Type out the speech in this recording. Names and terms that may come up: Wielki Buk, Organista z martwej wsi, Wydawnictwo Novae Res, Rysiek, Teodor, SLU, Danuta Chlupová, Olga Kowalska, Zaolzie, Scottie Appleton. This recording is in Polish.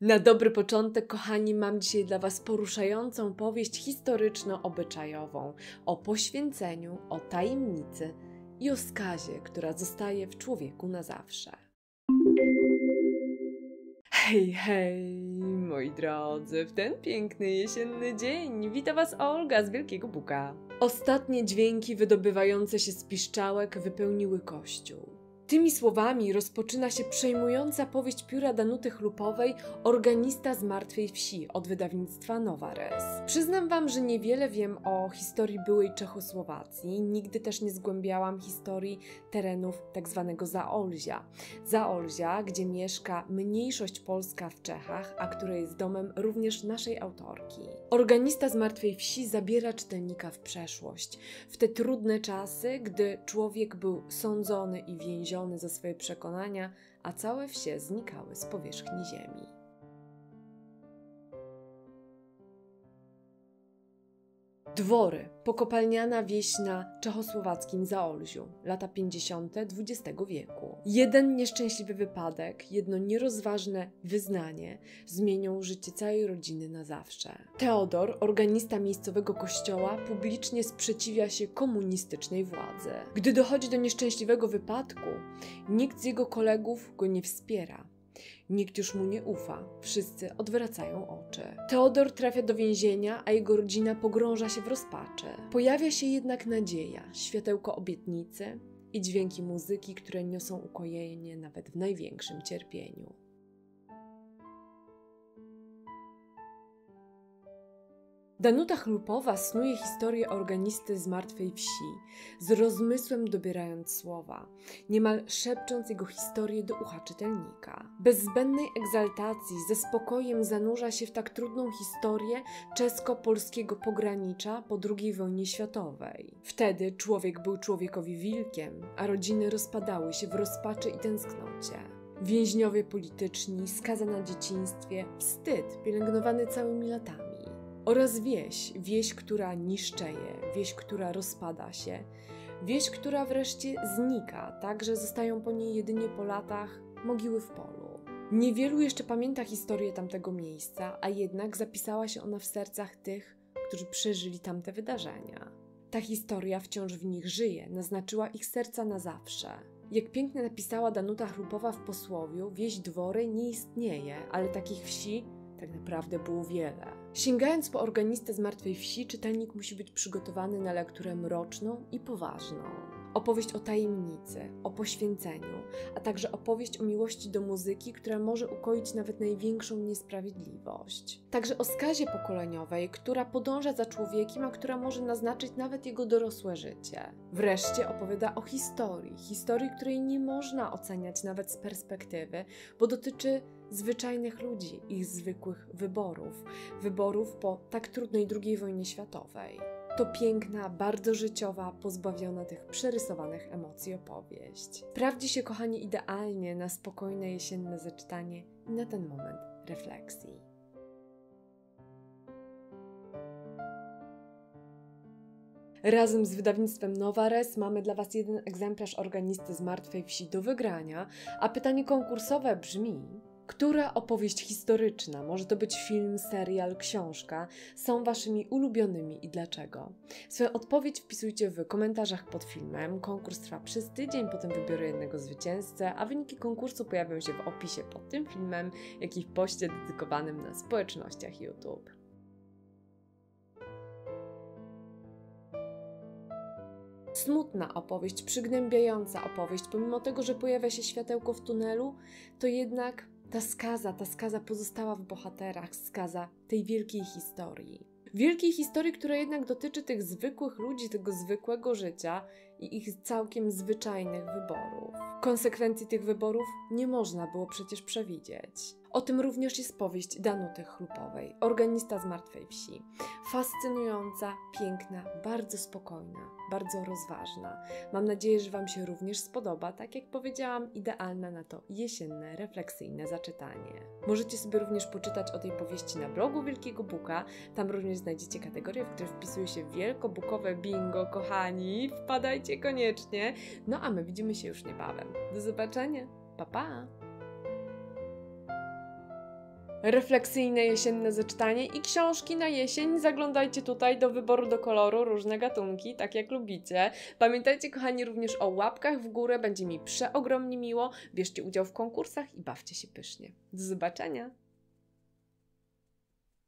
Na dobry początek, kochani, mam dzisiaj dla Was poruszającą powieść historyczno-obyczajową o poświęceniu, o tajemnicy i o skazie, która zostaje w człowieku na zawsze. Hej, hej, moi drodzy, w ten piękny jesienny dzień wita Was Olga z Wielkiego Buka. Ostatnie dźwięki wydobywające się z piszczałek wypełniły kościół. Tymi słowami rozpoczyna się przejmująca powieść pióra Danuty Chlupowej Organista z martwej wsi od wydawnictwa Novae Res. Przyznam Wam, że niewiele wiem o historii byłej Czechosłowacji, nigdy też nie zgłębiałam historii terenów tzw. Zaolzia. Zaolzia, gdzie mieszka mniejszość polska w Czechach, a które jest domem również naszej autorki. Organista z martwej wsi zabiera czytelnika w przeszłość, w te trudne czasy, gdy człowiek był sądzony i więziony za swoje przekonania, a całe wsie znikały z powierzchni ziemi. Dwory, pokopalniana wieś na czechosłowackim Zaolziu, lata 50. XX wieku. Jeden nieszczęśliwy wypadek, jedno nierozważne wyznanie zmienią życie całej rodziny na zawsze. Teodor, organista miejscowego kościoła, publicznie sprzeciwia się komunistycznej władzy. Gdy dochodzi do nieszczęśliwego wypadku, nikt z jego kolegów go nie wspiera. Nikt już mu nie ufa, wszyscy odwracają oczy. Teodor trafia do więzienia, a jego rodzina pogrąża się w rozpaczy. Pojawia się jednak nadzieja, światełko obietnicy i dźwięki muzyki, które niosą ukojenie nawet w największym cierpieniu. Danuta Chlupová snuje historię organisty z martwej wsi, z rozmysłem dobierając słowa, niemal szepcząc jego historię do ucha czytelnika. Bez zbędnej egzaltacji, ze spokojem zanurza się w tak trudną historię czesko-polskiego pogranicza po II wojnie światowej. Wtedy człowiek był człowiekowi wilkiem, a rodziny rozpadały się w rozpaczy i tęsknocie. Więźniowie polityczni, skaza na dzieciństwie, wstyd pielęgnowany całymi latami. Oraz wieś, która niszczeje, wieś, która rozpada się, wieś, która wreszcie znika, tak że zostają po niej jedynie po latach mogiły w polu. Niewielu jeszcze pamięta historię tamtego miejsca, a jednak zapisała się ona w sercach tych, którzy przeżyli tamte wydarzenia. Ta historia wciąż w nich żyje, naznaczyła ich serca na zawsze. Jak pięknie napisała Danuta Chlupová w posłowiu, wieś Dwory nie istnieje, ale takich wsi tak naprawdę było wiele. Sięgając po Organistę z martwej wsi, czytelnik musi być przygotowany na lekturę mroczną i poważną. Opowieść o tajemnicy, o poświęceniu, a także opowieść o miłości do muzyki, która może ukoić nawet największą niesprawiedliwość. Także o skazie pokoleniowej, która podąża za człowiekiem, a która może naznaczyć nawet jego dorosłe życie. Wreszcie opowiada o historii, której nie można oceniać nawet z perspektywy, bo dotyczy zwyczajnych ludzi, ich zwykłych wyborów po tak trudnej II wojnie światowej. To piękna, bardzo życiowa, pozbawiona tych przerysowanych emocji opowieść. Sprawdzi się, kochani, idealnie na spokojne jesienne zaczytanie i na ten moment refleksji. Razem z wydawnictwem Novae Res mamy dla Was jeden egzemplarz Organisty z martwej wsi do wygrania, a pytanie konkursowe brzmi... Która opowieść historyczna, może to być film, serial, książka, są Waszymi ulubionymi i dlaczego? Swoją odpowiedź wpisujcie w komentarzach pod filmem. Konkurs trwa przez tydzień, potem wybiorę jednego zwycięzcę, a wyniki konkursu pojawią się w opisie pod tym filmem, jak i w poście dedykowanym na społecznościach YouTube. Smutna opowieść, przygnębiająca opowieść, pomimo tego, że pojawia się światełko w tunelu, to jednak... Ta skaza pozostała w bohaterach, skaza tej wielkiej historii. Wielkiej historii, która jednak dotyczy tych zwykłych ludzi, tego zwykłego życia i ich całkiem zwyczajnych wyborów. Konsekwencji tych wyborów nie można było przecież przewidzieć. O tym również jest powieść Danuty Chlupowej, Organista z martwej wsi. Fascynująca, piękna, bardzo spokojna, bardzo rozważna. Mam nadzieję, że Wam się również spodoba, tak jak powiedziałam, idealna na to jesienne, refleksyjne zaczytanie. Możecie sobie również poczytać o tej powieści na blogu Wielkiego Buka. Tam również znajdziecie kategorię, w której wpisuje się wielkobukowe bingo, kochani. Wpadajcie koniecznie. No a my widzimy się już niebawem. Do zobaczenia. Pa, pa! refleksyjne jesienne zaczytanie i książki na jesień. Zaglądajcie tutaj do wyboru do koloru, różne gatunki, tak jak lubicie. Pamiętajcie, kochani, również o łapkach w górę, będzie mi przeogromnie miło. Bierzcie udział w konkursach i bawcie się pysznie. Do zobaczenia!